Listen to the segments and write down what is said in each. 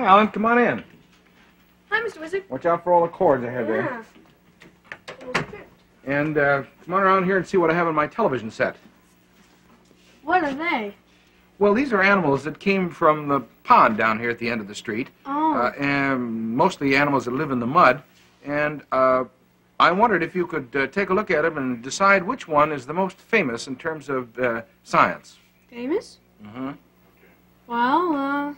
Alan, come on in. Hi, Mr. Wizard. Watch out for all the cords I have there. And come on around here and see what I have on my television set. What are they? Well, these are animals that came from the pond down here at the end of the street. Oh. And mostly animals that live in the mud. And I wondered if you could take a look at them and decide which one is the most famous in terms of science. Famous? Mm-hmm. Well,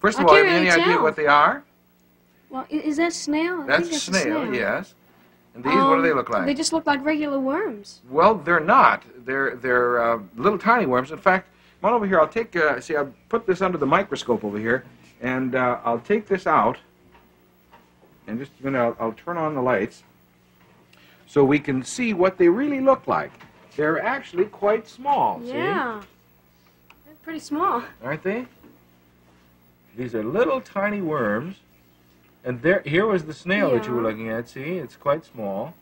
First of all, have you any idea what they are? Well, is that snail? That's a snail, yes. And these, what do they look like? They just look like regular worms. Well, they're not. They're little tiny worms. In fact, come on over here. I'll take, see, I'll put this under the microscope over here, and I'll take this out, and just a minute, I'll turn on the lights so we can see what they really look like. They're actually quite small, see? Yeah, they're pretty small. Aren't they? These are little tiny worms, and here was the snail that you were looking at, see? It's quite small.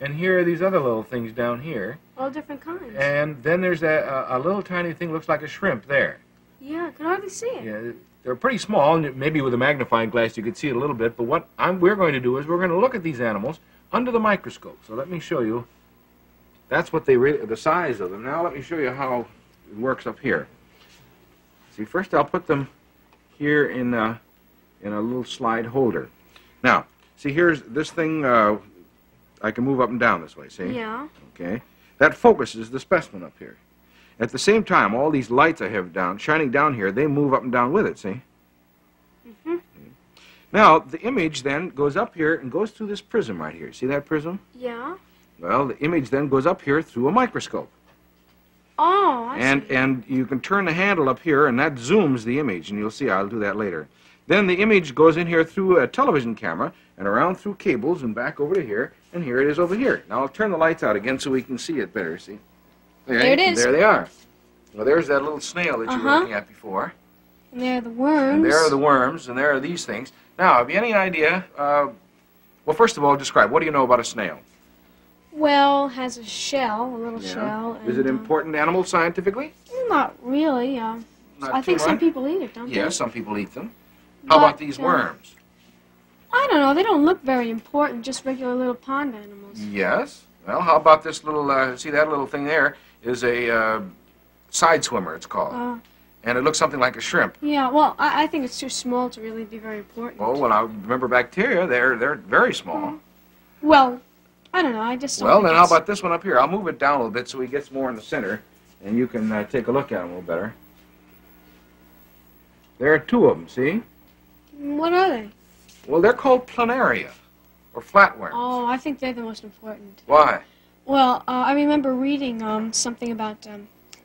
And here are these other little things down here. All different kinds. And then there's a little tiny thing looks like a shrimp there. Yeah, I can hardly see it. Yeah, they're pretty small, and maybe with a magnifying glass you could see it a little bit, but what we're going to do is we're going to look at these animals under the microscope. So let me show you. That's what they really, the size of them. Now let me show you how it works up here. See, first I'll put them here in a little slide holder. Now, see, here's this thing. I can move up and down this way, see? Yeah. Okay. That focuses the specimen up here. At the same time, all these lights I have shining down here, they move up and down with it, see? Mm-hmm. Now, the image then goes up here and goes through this prism right here. See that prism? Yeah. Well, the image then goes up here through a microscope. Oh, I see. And you can turn the handle up here, and that zooms the image, and you'll see. I'll do that later. Then the image goes in here through a television camera, and around through cables, and back over to here, and here it is over here. Now I'll turn the lights out again so we can see it better, see? There it is. There they are. Well, there's that little snail that you were looking at before. And there are the worms. And there are the worms, and there are these things. Now, have you any idea, well, first of all, describe, what do you know about a snail? Well, has a shell, a little shell. And, is it an important animal scientifically? Not really. I think some people eat it, don't they? Yeah, some people eat them. How about these worms? I don't know. They don't look very important, just regular little pond animals. Yes. Well, how about this little, see that little thing there is a side swimmer, it's called. And it looks something like a shrimp. Yeah, well, I think it's too small to really be very important. Oh, well, I remember bacteria, they're very small. Well, I don't know, I just... Well, then how about this one up here? I'll move it down a little bit so he gets more in the center, and you can take a look at him a little better. There are two of them, see? What are they? Well, they're called planaria, or flatworms. Oh, I think they're the most important. Why? Well, I remember reading something about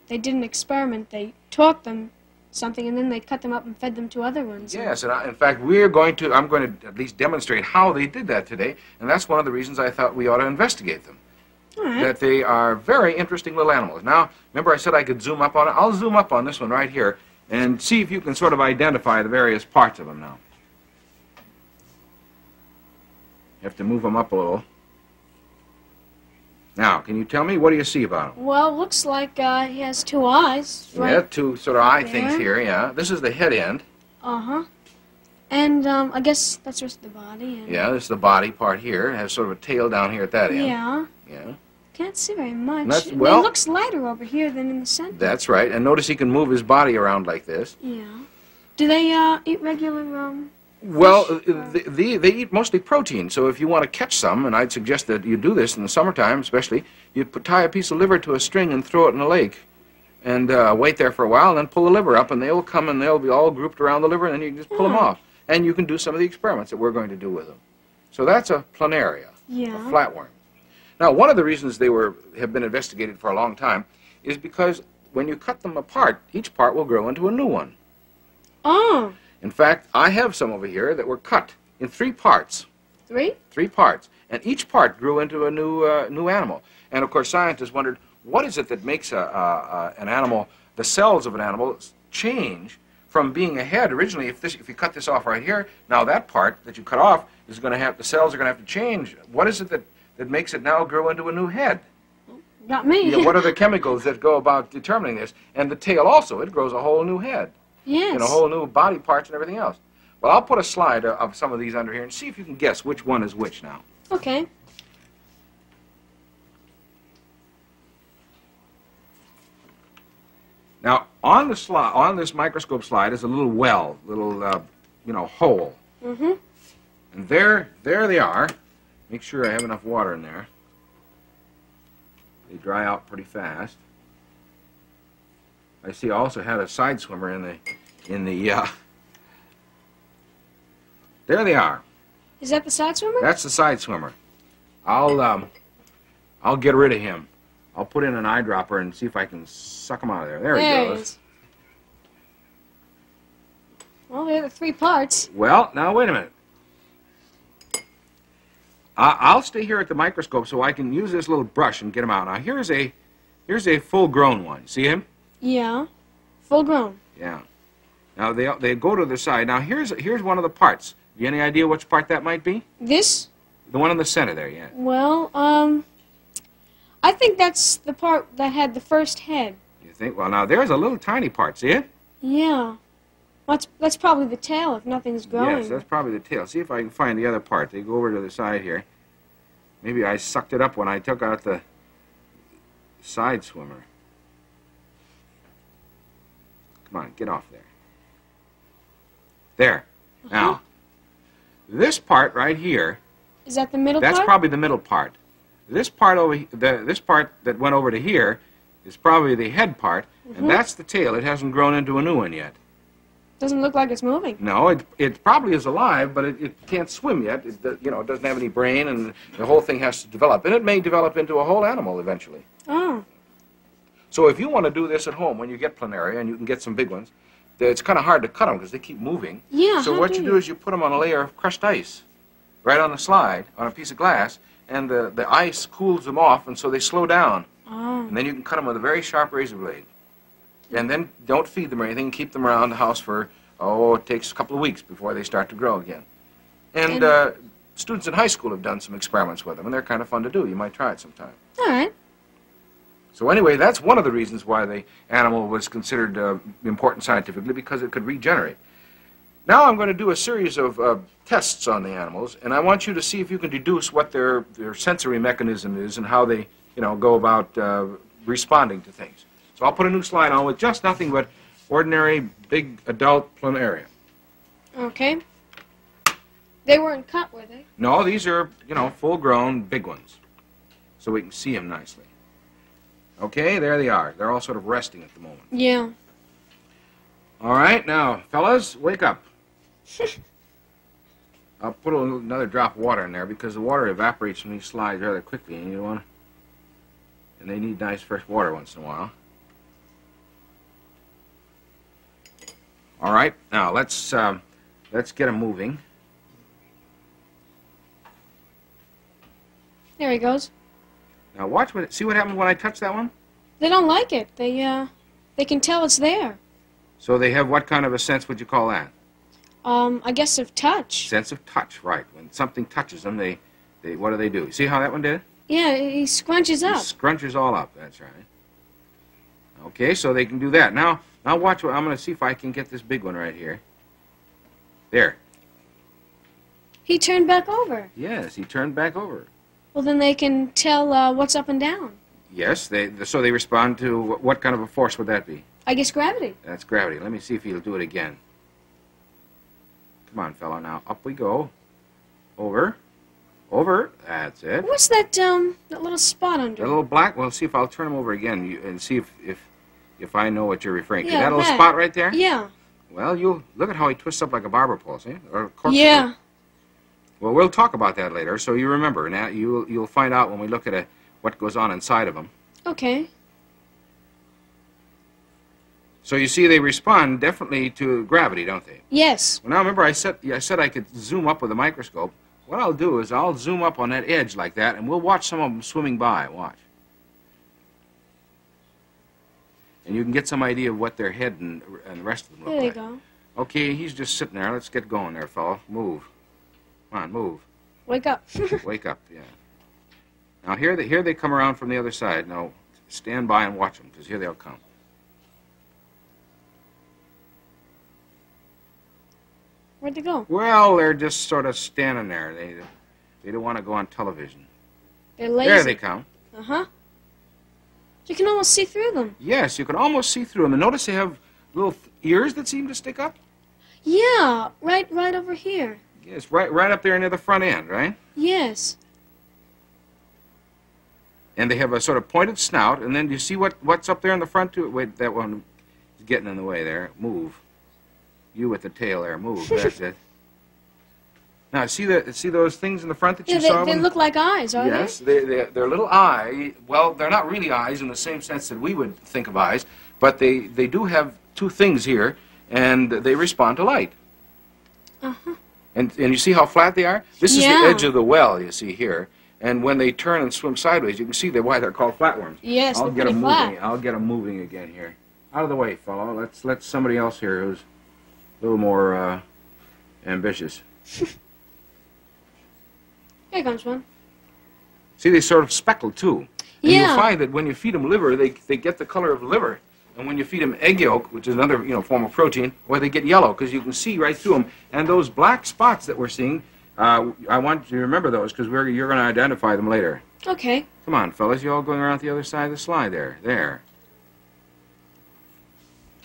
they did an experiment. They taught them something, and then they cut them up and fed them to other ones. Yes, and in fact, I'm going to at least demonstrate how they did that today, and that's one of the reasons I thought we ought to investigate them. All right. That they are very interesting little animals. Now, remember I said I could zoom up on it? I'll zoom up on this one right here and see if you can sort of identify the various parts of them now. You have to move them up a little. Now, can you tell me, what do you see about him? Well, looks like he has two eyes. Right, yeah, two sort of eye things here, yeah. This is the head end. Uh-huh. And I guess that's just the body. And yeah, this is the body part here. It has sort of a tail down here at that end. Yeah. Yeah. Can't see very much. Well, it looks lighter over here than in the center. That's right. And notice he can move his body around like this. Yeah. Do they eat regular Well, they eat mostly protein, so if you want to catch some, and I'd suggest that you do this in the summertime especially, you tie a piece of liver to a string and throw it in a lake, and wait there for a while, and then pull the liver up, and they'll come and they'll be all grouped around the liver, and then you can just pull them off. And you can do some of the experiments that we're going to do with them. So that's a planaria, a flatworm. Now, one of the reasons they have been investigated for a long time is because when you cut them apart, each part will grow into a new one. Oh. In fact, I have some over here that were cut in three parts. Three? Three parts. And each part grew into a new animal. And, of course, scientists wondered, what is it that makes an animal the cells of an animal change from being a head originally. If you cut this off right here, now that part that you cut off is going to have, the cells are going to have to change. What is it that makes it now grow into a new head? Not me. Yeah, what are the chemicals that go about determining this? And the tail also, it grows a whole new head. Yes. And a whole new body parts and everything else. Well, I'll put a slide of some of these under here and see if you can guess which one is which now. Okay. Now, on the slide, on this microscope slide, is a little well, little hole. Mm-hmm. And there they are. Make sure I have enough water in there. They dry out pretty fast. I see. I also had a side swimmer in the There they are. Is that the side swimmer? That's the side swimmer. I'll get rid of him. I'll put in an eyedropper and see if I can suck him out of there. There he goes. Well, there are the three parts. Well, now wait a minute. I'll stay here at the microscope so I can use this little brush and get him out. Now here's a full-grown one. See him? Yeah, full-grown. Yeah. Now they go to the side. Now here's one of the parts. You any idea which part that might be? This? The one in the center there. Yeah. Well, I think that's the part that had the first head. You think? Well, now there's a little tiny part. See it? Yeah. That's probably the tail if nothing's growing. Yes, that's probably the tail. See if I can find the other part. They go over to the side here. Maybe I sucked it up when I took out the side swimmer. Come on, get off there. There. Uh-huh. Now, this part right here. Is that the middle part? That's probably the middle part. This part over this part that went over to here is probably the head part, mm-hmm. and that's the tail. It hasn't grown into a new one yet. Doesn't look like it's moving. No, it probably is alive, but it can't swim yet. It doesn't have any brain, and the whole thing has to develop. And it may develop into a whole animal eventually. Oh. So if you want to do this at home when you get planaria, and you can get some big ones, it's kind of hard to cut them because they keep moving. Yeah, so what you do is you put them on a layer of crushed ice right on the slide, on a piece of glass, and the ice cools them off, and so they slow down. Oh. And then you can cut them with a very sharp razor blade. And then don't feed them or anything. Keep them around the house for, it takes a couple of weeks before they start to grow again. And students in high school have done some experiments with them, and they're kind of fun to do. You might try it sometime. All right. So anyway, that's one of the reasons why the animal was considered important scientifically, because it could regenerate. Now I'm going to do a series of tests on the animals, and I want you to see if you can deduce what their sensory mechanism is and how they, go about responding to things. So I'll put a new slide on with just nothing but ordinary, big, adult planaria. Okay. They weren't cut, were they? No, these are, full-grown big ones. So we can see them nicely. Okay, there they are. They're all sort of resting at the moment. Yeah. All right, now, fellas, wake up. I'll put another drop of water in there because the water evaporates from these slides rather quickly, and and they need nice fresh water once in a while. All right, now let's get him moving. There he goes. Now watch see what happened when I touch that one? They don't like it. They can tell it's there. So they have what kind of a sense would you call that? I guess of touch. Sense of touch, right. When something touches them, they what do? See how that one did? Yeah, he scrunches up. He scrunches all up, that's right. Okay, so they can do that. Now watch what I'm going to see if I can get this big one right here. There. He turned back over. Yes, he turned back over. Well, then they can tell what's up and down. Yes, so they respond to what kind of a force would that be? I guess gravity. That's gravity. Let me see if he'll do it again. Come on, fellow, now. Up we go. Over. Over. That's it. What's that little spot under? That little black? Well, see if I'll turn him over again and see if I know what you're referring to. That little spot right there? Yeah. Well, you look at how he twists up like a barber pole, see? Or a corkscrew. Yeah. Well, we'll talk about that later, so you remember. Now, you'll find out when we look at what goes on inside of them. Okay. So you see they respond definitely to gravity, don't they? Yes. Well, now remember I said I could zoom up with a microscope. What I'll do is I'll zoom up on that edge like that, and we'll watch some of them swimming by. Watch. and you can get some idea of what their head and the rest of them look like. There you go. Okay, he's just sitting there. Let's get going there, fella. Move. Come on, move. Wake up. Wake up, yeah. Now, here they come around from the other side. Now, stand by and watch them, because here they'll come. Where'd they go? Well, they're just sort of standing there. They don't want to go on television. They're lazy. There they come. Uh-huh. You can almost see through them. Yes, you can almost see through them. And notice they have little ears that seem to stick up? Yeah, right over here. Yes, right up there near the front end, right? Yes. And they have a sort of pointed snout, and then you see what's up there in the front too? Wait, that one is getting in the way there. Move. You with the tail there, move. That's it. Now, see those things in the front that you saw? They look like eyes, aren't they? Yes, they're little eyes. Well, they're not really eyes in the same sense that we would think of eyes, but they do have two things here, and they respond to light. Uh-huh. And you see how flat they are? This is the edge of the well, you see here. And when they turn and swim sideways, you can see why they're called flatworms. Yes, I'll get them moving. I'll get them moving again here. Out of the way, fellow. Let's let somebody else here who's a little more ambitious. Here comes one. See, they sort of speckled too. And you'll find that when you feed them liver, they get the color of liver. And when you feed them egg yolk, which is another form of protein, well, they get yellow because you can see right through them. And those black spots that we're seeing. I want you to remember those because you're going to identify them later. Okay. Come on, fellas. You all going around the other side of the slide there. There.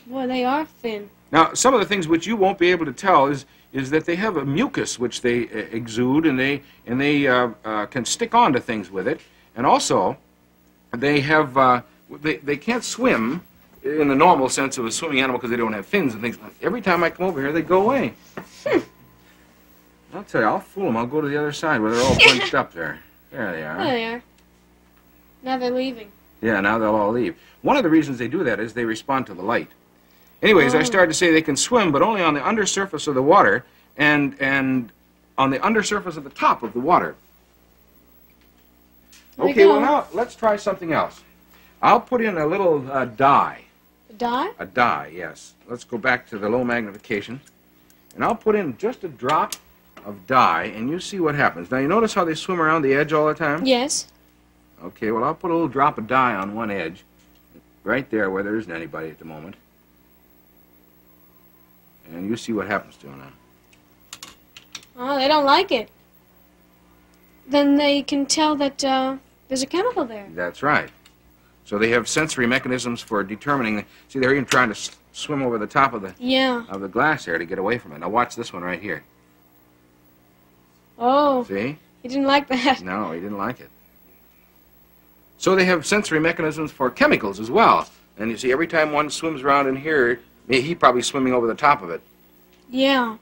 Well, they are thin. Now, some of the things which you won't be able to tell is that they have a mucus which they exude, and they can stick on to things with it. And also, they have they can't swim in the normal sense of a swimming animal because they don't have fins and things. Every time I come over here, they go away. I'll tell you, I'll fool them. I'll go to the other side where they're all bunched up there. There they are. There they are. Now they're leaving. Yeah, now they'll all leave. One of the reasons they do that is they respond to the light. Anyways, I started to say they can swim, but only on the undersurface of the water and on the undersurface of the top of the water. Okay, well now let's try something else. I'll put in a little dye. A dye? A dye, yes. Let's go back to the low magnification. And I'll put in just a drop of dye, and you see what happens. Now, you notice how they swim around the edge all the time? Yes. Okay, well, I'll put a little drop of dye on one edge, right there where there isn't anybody at the moment. And you see what happens to them now. Oh, they don't like it. Then they can tell that there's a chemical there. That's right. So they have sensory mechanisms for determining. See, they're even trying to swim over the top of the, of the glass there to get away from it. Now, watch this one right here. Oh, see? He didn't like that. No, he didn't like it. So they have sensory mechanisms for chemicals as well. And you see, every time one swims around in here, he's probably swimming over the top of it. Yeah.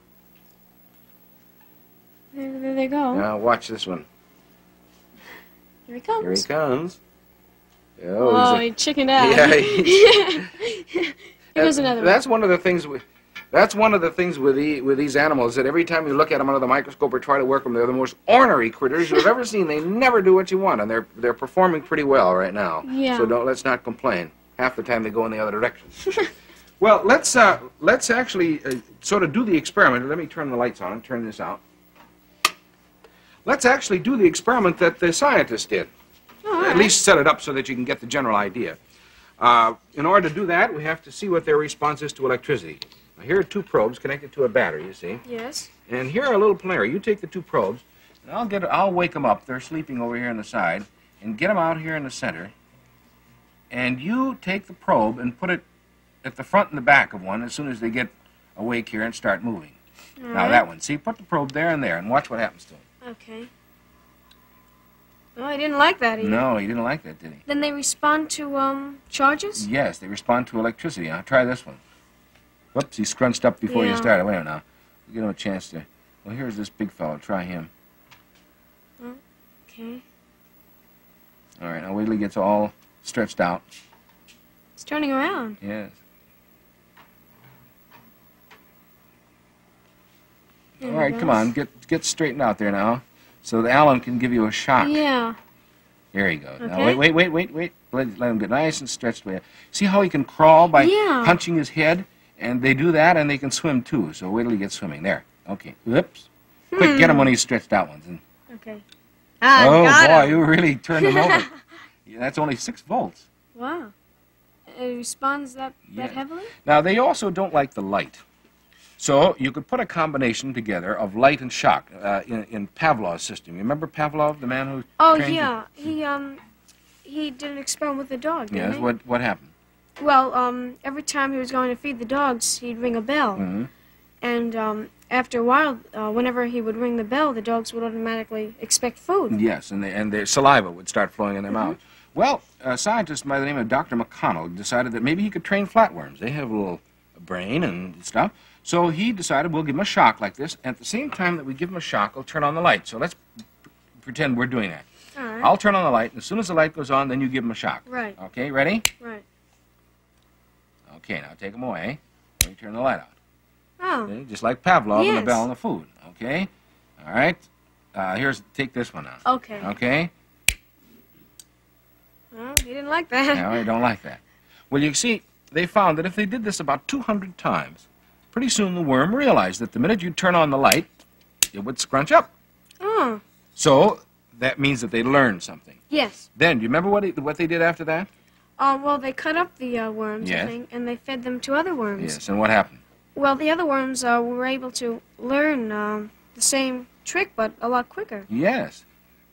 There they go. Now, watch this one. Here he comes. Here he comes. Oh, he chickened out. Yeah, Here goes another one. That's one of the things we... That's one of the things with these animals, that every time you look at them under the microscope or try to work them, they're the most ornery critters you've ever seen. They never do what you want, and they're performing pretty well right now. Yeah. So let's not complain. Half the time they go in the other direction. Well, let's actually sort of do the experiment. Let me turn the lights on and turn this out. Let's actually do the experiment that the scientists did. All right. At least set it up so that you can get the general idea. In order to do that, we have to see what their response is to electricity. Now, here are two probes connected to a battery, you see? Yes. And here are a little planary. You take the two probes, and I'll wake them up. They're sleeping over here on the side, and get them out here in the center. And you take the probe and put it at the front and the back of one as soon as they get awake here and start moving. All right. Now, that one. See, put the probe there and there, and watch what happens to them. Okay. Oh, he didn't like that either. No, he didn't like that, did he? Then they respond to, charges? Yes, they respond to electricity. Now, try this one. Whoops, he scrunched up before you started. Wait a minute now. You know, a chance to... Well, here's this big fellow. Try him. Okay. All right, now wait till he gets all stretched out. It's turning around. Yes. All right, come on. Get straightened out there now so that Alan can give you a shock. Yeah. There you go. Okay. Now, wait. Let him get nice and stretched way up. See how he can crawl by punching his head? And they do that, and they can swim, too. So wait till he gets swimming. There. Okay. Whoops. Quick, get him when he's stretched out ones. Okay. Ah, oh, boy, you really turned him over. Yeah, that's only 6 volts. Wow. It responds that heavily? Now, they also don't like the light. So you could put a combination together of light and shock in Pavlov's system. You remember Pavlov, the man who he did an experiment with the dog, didn't he? Yes, what happened? Well, every time he was going to feed the dogs, he'd ring a bell. Mm-hmm. And after a while, whenever he would ring the bell, the dogs would automatically expect food. Yes, and their saliva would start flowing in their mouth. Well, a scientist by the name of Dr. McConnell decided that maybe he could train flatworms. They have a little brain and stuff. So he decided we'll give him a shock like this. At the same time that we give him a shock, we'll turn on the light. So let's pretend we're doing that. All right. I'll turn on the light, and as soon as the light goes on, then you give him a shock. Right. Okay, ready? Right. Okay, now take him away. Let me turn the light out. Oh. Okay, just like Pavlov and the bell and the food. Okay? All right. Take this one out. Okay. Okay? Well, he didn't like that. No, he don't like that. Well, you see, they found that if they did this about 200 times, pretty soon the worm realized that the minute you turn on the light, it would scrunch up. Oh. So that means that they learned something. Yes. Then, do you remember what they did after that? Well, they cut up the worms, I think, and they fed them to other worms. Yes, and what happened? Well, the other worms were able to learn the same trick, but a lot quicker. Yes.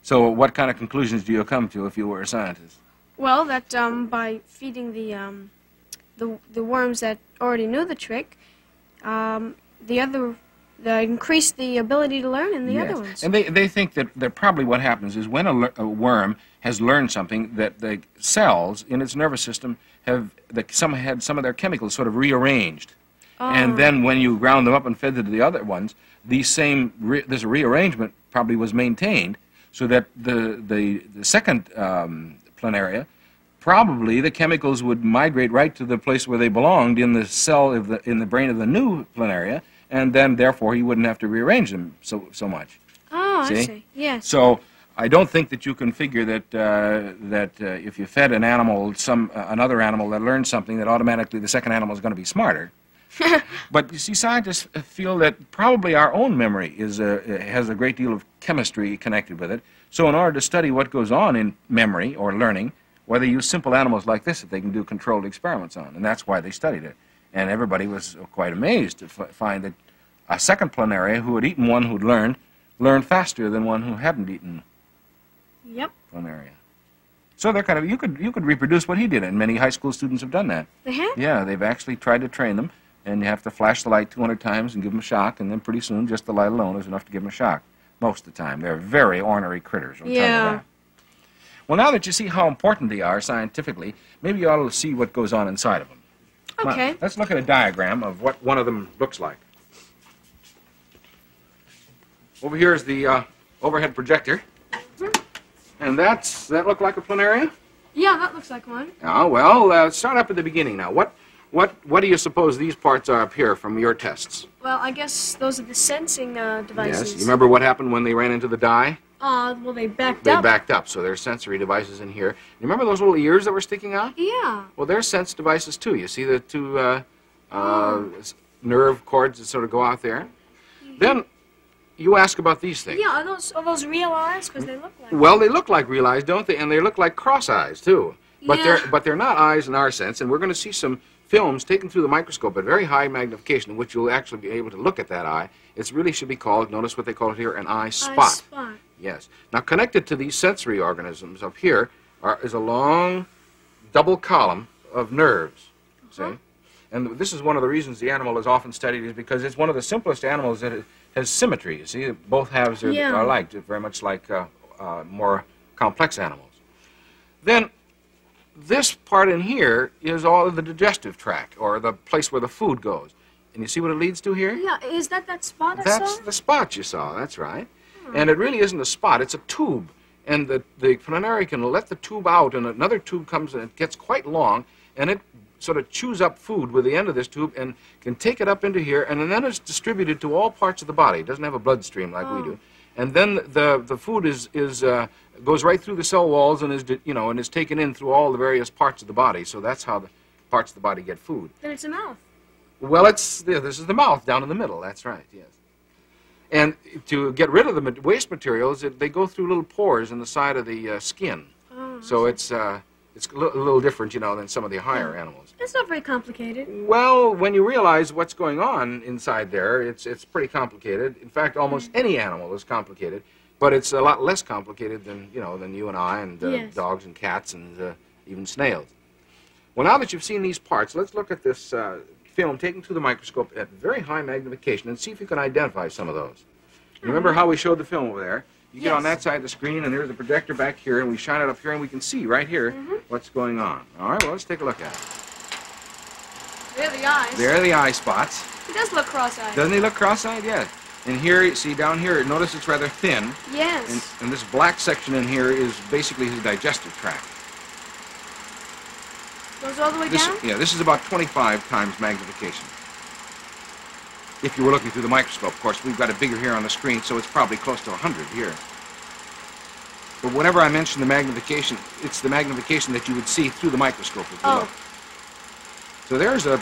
So what kind of conclusions do you come to if you were a scientist? Well, that by feeding the worms that already knew the trick, they increase the ability to learn in the other ones. And they think that probably what happens is when a worm has learned something, that the cells in its nervous system had some of their chemicals sort of rearranged. Oh. And then when you ground them up and fed them to the other ones, this rearrangement probably was maintained so that the second planaria, probably the chemicals would migrate right to the place where they belonged in the cell of in the brain of the new planaria, and then therefore you wouldn't have to rearrange them so much. Oh, see? I see. Yes. So I don't think that you can figure that if you fed an animal another animal that learned something, that automatically the second animal is going to be smarter. But you see, scientists feel that probably our own memory has a great deal of chemistry connected with it. So in order to study what goes on in memory or learning, why they use simple animals like this that they can do controlled experiments on, and that's why they studied it. And everybody was quite amazed to find that a second planaria who had eaten one who'd learned faster than one who hadn't eaten planaria. So they're kind of you could reproduce what he did, and many high school students have done that. They have? Yeah, they've actually tried to train them, and you have to flash the light 200 times and give them a shock, and then pretty soon just the light alone is enough to give them a shock. Most of the time, they're very ornery critters. Yeah. Well, now that you see how important they are scientifically, maybe you ought to see what goes on inside of them. Okay. Now, let's look at a diagram of what one of them looks like. Over here is the overhead projector. And that look like a planaria? Yeah, that looks like one. Oh, well, start up at the beginning now. What do you suppose these parts are up here from your tests? Well, I guess those are the sensing devices. Yes. You remember what happened when they ran into the dye? Well, they backed up. They backed up, so there's sensory devices in here. You remember those little ears that were sticking out? Yeah. Well, they're sense devices, too. You see the two nerve cords that sort of go out there? Mm-hmm. Then you ask about these things. Yeah, are those real eyes? Because they look like Well, they look like real eyes, don't they? And they look like cross eyes, too. But, they're not eyes in our sense, and we're going to see some films taken through the microscope at very high magnification, in which you'll actually be able to look at that eye. It really should be called, notice what they call it here, an eye spot. Eye spot. Yes. Now, connected to these sensory organisms up here is a long double column of nerves, see? And this is one of the reasons the animal is often studied, is because it's one of the simplest animals that has symmetry, you see? Both halves are alike, very much like more complex animals. Then, this part in here is all of the digestive tract, or the place where the food goes. And you see what it leads to here? Yeah, is that spot I saw? That's the spot you saw, that's right. Hmm. And it really isn't a spot, it's a tube. And the planaria can let the tube out, and another tube comes, and it gets quite long, and it sort of chews up food with the end of this tube and can take it up into here, and then it's distributed to all parts of the body. It doesn't have a bloodstream like we do. And then the food is goes right through the cell walls and is, and is taken in through all the various parts of the body. So that's how the parts of the body get food. Then it's the mouth. Well, it's this is the mouth down in the middle. That's right. Yes. And to get rid of the waste materials, they go through little pores in the side of the skin. Oh, so it's a little different, than some of the higher animals. It's not very complicated. Well, when you realize what's going on inside there, it's pretty complicated. In fact, almost any animal is complicated. But it's a lot less complicated than, than you and I and dogs and cats and even snails. Well, now that you've seen these parts, let's look at this film taken through the microscope at very high magnification and see if you can identify some of those. Mm-hmm. Remember how we showed the film over there? You get on that side of the screen, and there's the projector back here, and we shine it up here, and we can see right here what's going on. All right, well, let's take a look at it. There are the eyes. There are the eye spots. He does look cross-eyed. Doesn't he look cross-eyed? Yes. And here, see, down here, notice it's rather thin. Yes. And this black section in here is basically his digestive tract. Goes all the way down? Yeah, this is about 25 times magnification. If you were looking through the microscope, of course, we've got it bigger here on the screen, so it's probably close to 100 here. But whenever I mention the magnification, it's the magnification that you would see through the microscope if you look. So there's an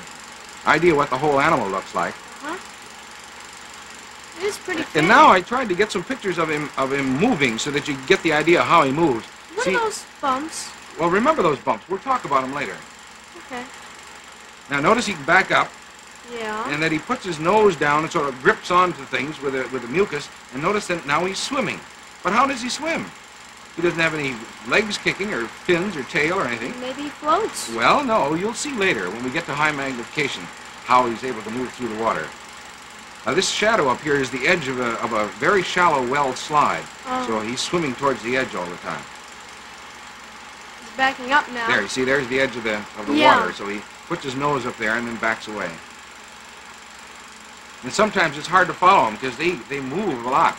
idea what the whole animal looks like. It is pretty thin. And now I tried to get some pictures of him moving so that you get the idea of how he moves. What are those bumps? Well, remember those bumps. We'll talk about them later. Okay. Now notice he can back up. Yeah. And that he puts his nose down and sort of grips onto things with the mucus. And notice that now he's swimming. But how does he swim? He doesn't have any legs kicking or fins or tail or anything. Maybe he floats. Well, no. You'll see later when we get to high magnification how he's able to move through the water. Now, this shadow up here is the edge of a very shallow well slide. Oh. So he's swimming towards the edge all the time. He's backing up now. There, you see, there's the edge of the water. So he puts his nose up there and then backs away. And sometimes it's hard to follow him because they move a lot.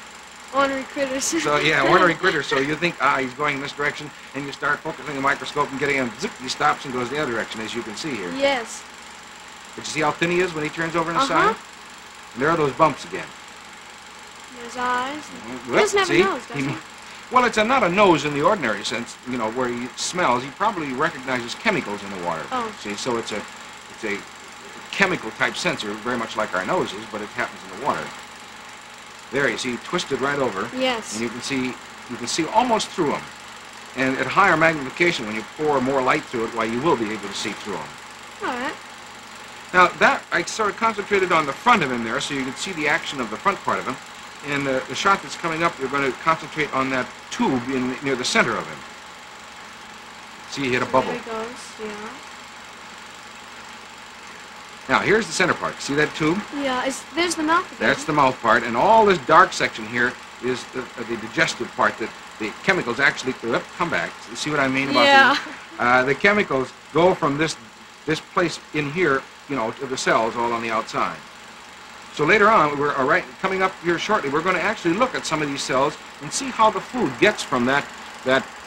Ornery critters. So, yeah, ornery critters. So you think, he's going in this direction, and you start focusing the microscope and getting him, zip, he stops and goes the other direction, as you can see here. Yes. But you see how thin he is when he turns over on his side? And there are those bumps again. And his eyes. He doesn't have a nose, does he? Well, it's not a nose in the ordinary sense, where he smells. He probably recognizes chemicals in the water. Oh. See, so it's a chemical-type sensor, very much like our noses, but it happens in the water. There, you see, twisted right over. Yes. And you can see almost through him. And at higher magnification, when you pour more light through it, why, you will be able to see through him. All right. Now, that, I sort of concentrated on the front of him there, so you can see the action of the front part of him. And the shot that's coming up, you're going to concentrate on that tube near the center of him. See, he hit a bubble. There he goes, yeah. Now, here's the center part. See that tube? Yeah, there's the mouth. That's the mouth part, and all this dark section here is the digestive part that the chemicals actually come back. See what I mean about the chemicals go from this place in here, to the cells all on the outside. So later on, coming up here shortly, we're going to actually look at some of these cells and see how the food gets from that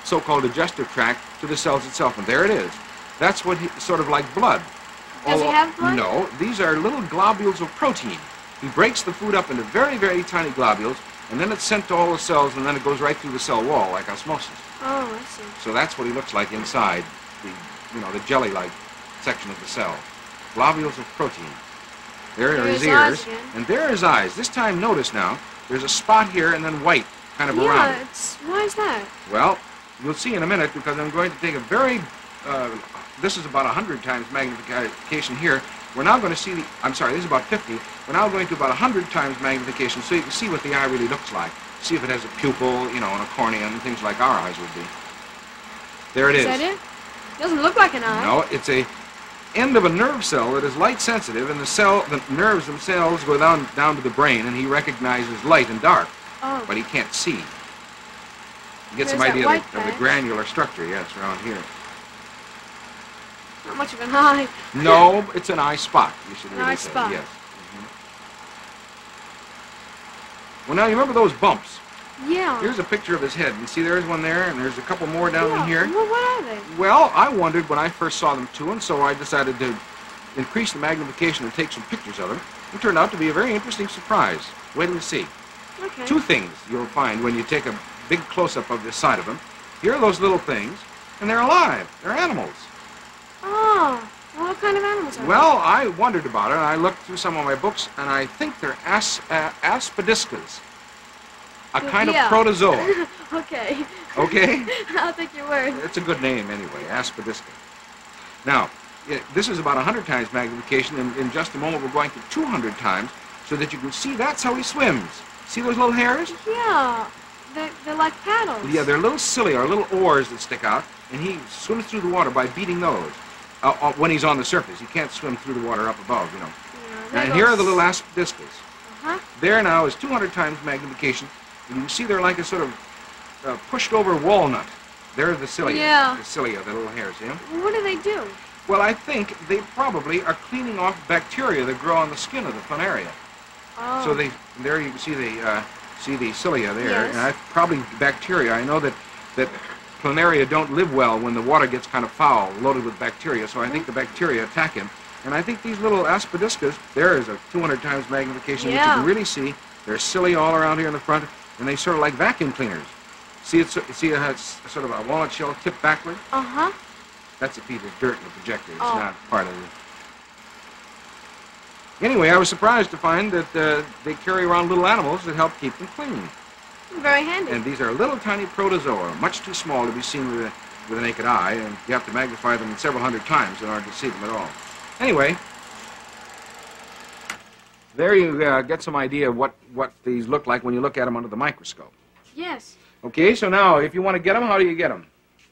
so-called digestive tract to the cells itself. And there it is. That's what sort of like blood. Does he have blood? No. These are little globules of protein. He breaks the food up into very, very tiny globules, and then it's sent to all the cells, and then it goes right through the cell wall like osmosis. Oh, I see. So that's what he looks like inside the jelly-like section of the cell. Globules of protein. There are his ears. And there are his eyes. This time, notice now, there's a spot here and then white kind of around it. Yeah, why is that? Well, you'll see in a minute because I'm going to take a very... this is about 100 times magnification here. We're now going to see this is about 50. We're now going to about 100 times magnification so you can see what the eye really looks like. See if it has a pupil, and a cornea and things like our eyes would be. There it is. Is that it? It doesn't look like an eye. No, it's a end of a nerve cell that is light sensitive, and the nerves themselves go down to the brain, and he recognizes light and dark. Oh. But he can't see. You get some idea of the granular structure, yes, around here. Not much of an eye. No, it's an eye spot, you should really say. An eye spot. Yes. Well, now, you remember those bumps? Yeah. Here's a picture of his head. And see, there's one there, and there's a couple more down in here. Well, what are they? Well, I wondered when I first saw them, too, and so I decided to increase the magnification and take some pictures of them. It turned out to be a very interesting surprise. Wait and see. Okay. Two things you'll find when you take a big close-up of the side of them. Here are those little things, and they're alive. They're animals. Oh, well, what kind of animals are they? Well, I wondered about it, and I looked through some of my books, and I think they're aspidiscas, a kind of protozoa. Okay. Okay? I'll take your word. It's a good name, anyway, aspidisca. Now, this is about 100 times magnification, and in just a moment we're going to 200 times, so that you can see that's how he swims. See those little hairs? Yeah, they're like paddles. Yeah, they're little cilia, or little oars that stick out, and he swims through the water by beating those when he's on the surface. He can't swim through the water up above, you know. Yeah, and here are the little aspidiscas. Uh-huh. There now is 200 times magnification, and you can see they're like a sort of pushed-over walnut. They're the cilia. Yeah. The cilia, the little hairs, you know? Well, what do they do? Well, I think they probably are cleaning off bacteria that grow on the skin of the planaria. Oh. So there you can see the cilia there, yes. And probably bacteria. I know that planaria don't live well when the water gets kind of foul, loaded with bacteria, so I think the bacteria attack him. And I think these little aspidiscas, there is a 200 times magnification, yeah, which you can really see. There's cilia all around here in the front, and they sort of like vacuum cleaners. See it has sort of a walnut shell tipped backward? Uh-huh. That's a piece of dirt in the projector. It's not part of it. Anyway, I was surprised to find that they carry around little animals that help keep them clean. Very handy. And these are little tiny protozoa, much too small to be seen with the naked eye, and you have to magnify them several hundred times in order to see them at all. Anyway, there you get some idea of what these look like when you look at them under the microscope. Yes. Okay, so now, if you want to get them, how do you get them?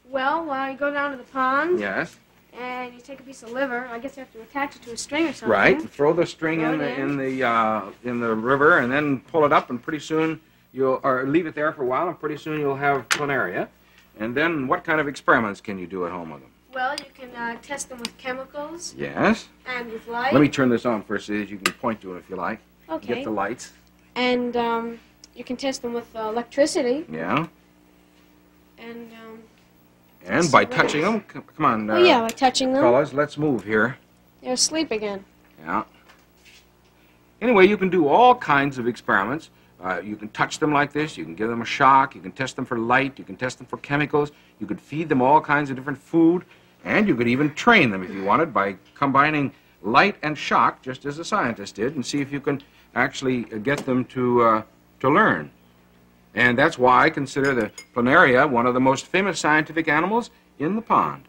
Well, you go down to the pond. Yes. And you take a piece of liver. I guess you have to attach it to a string or something. Right. Throw the string in the river, and then pull it up, and pretty soon or leave it there for a while, and pretty soon you'll have planaria. And then, what kind of experiments can you do at home with them? Well, you can test them with chemicals. Yes. And with light. Let me turn this on first, so you can point to it if you like. Okay. Get the lights. And you can test them with electricity. Yeah. And. And by touching them, come on, by touching them. Fellas, let's move here. They're asleep again. Yeah. Anyway, you can do all kinds of experiments. You can touch them like this. You can give them a shock. You can test them for light. You can test them for chemicals. You could feed them all kinds of different food. And you could even train them, if you wanted, by combining light and shock, just as the scientist did, and see if you can actually get them to learn. And that's why I consider the planaria one of the most famous scientific animals in the pond.